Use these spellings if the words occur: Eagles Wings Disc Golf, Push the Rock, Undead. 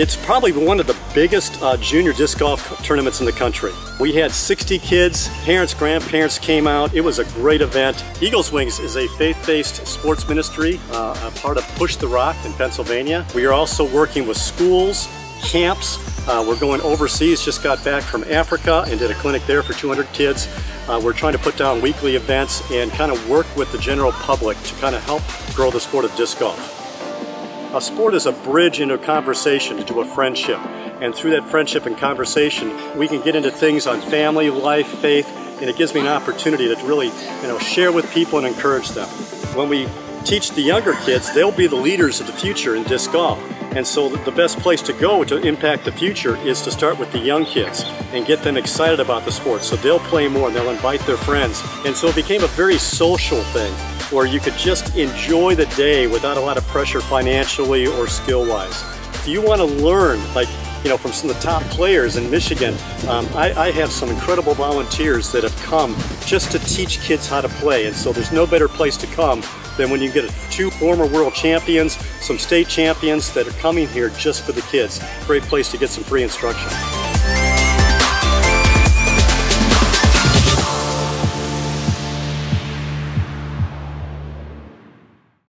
It's probably one of the biggest junior disc golf tournaments in the country. We had 60 kids, parents, grandparents came out. It was a great event. Eagles Wings is a faith-based sports ministry, a part of Push the Rock in Pennsylvania. We are also working with schools, camps. We're going overseas, just got back from Africa and did a clinic there for 200 kids. We're trying to put down weekly events and kind of work with the general public to kind of help grow the sport of disc golf. A sport is a bridge into a conversation, into a friendship. And through that friendship and conversation, we can get into things on family, life, faith, and it gives me an opportunity to really, share with people and encourage them. When we teach the younger kids, they'll be the leaders of the future in disc golf. And so the best place to go to impact the future is to start with the young kids and get them excited about the sport. So they'll play more and they'll invite their friends. And so it became a very social thing where you could just enjoy the day without a lot of pressure financially or skill-wise. If you want to learn, from some of the top players in Michigan, I have some incredible volunteers that have come just to teach kids how to play. And so there's no better place to come than when you get two former world champions, some state champions that are coming here just for the kids. Great place to get some free instruction.